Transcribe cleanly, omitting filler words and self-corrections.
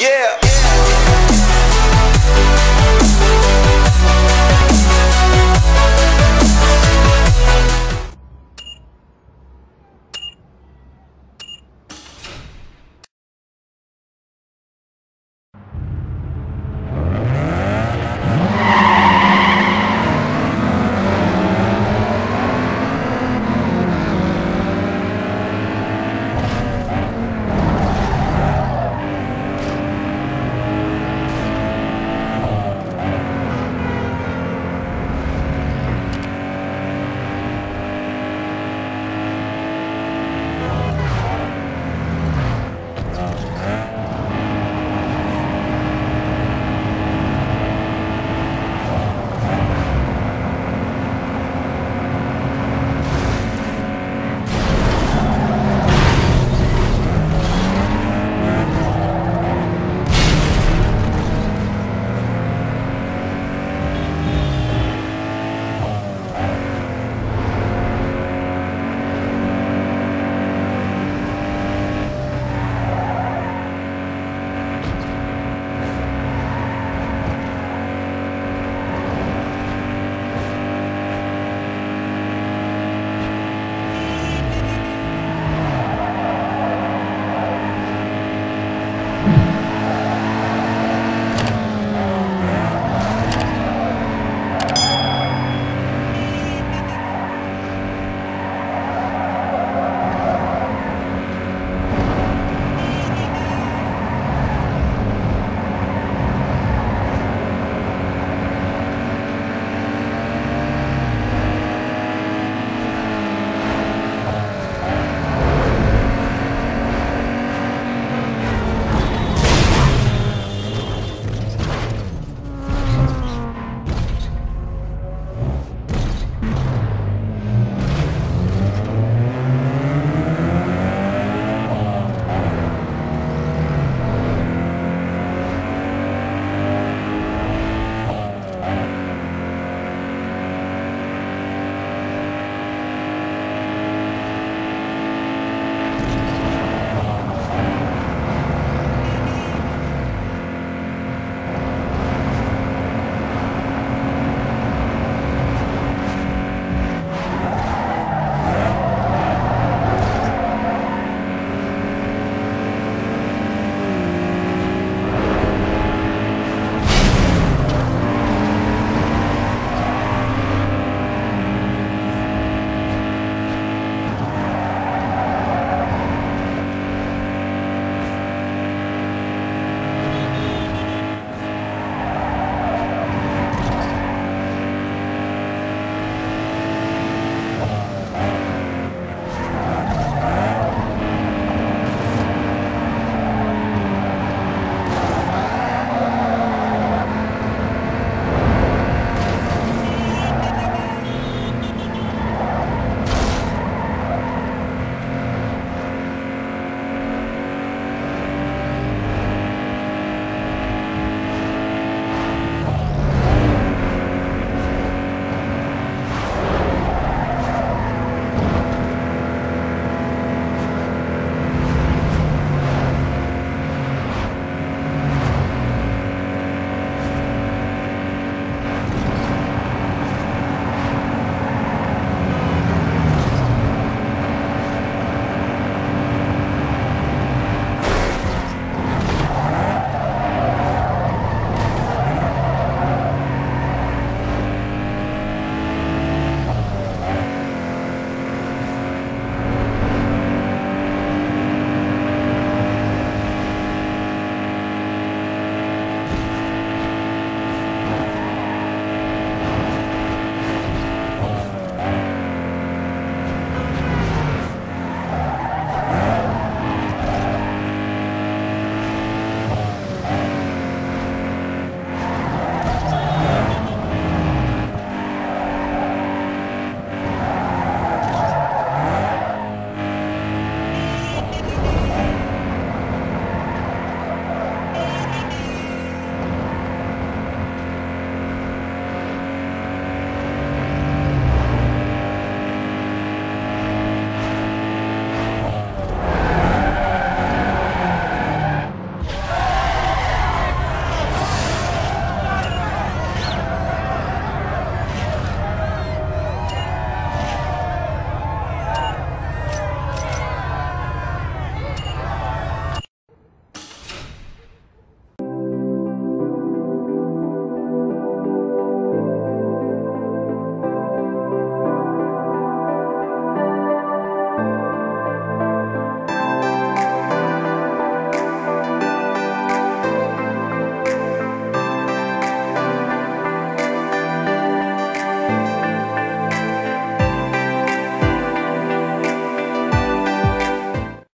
Yeah.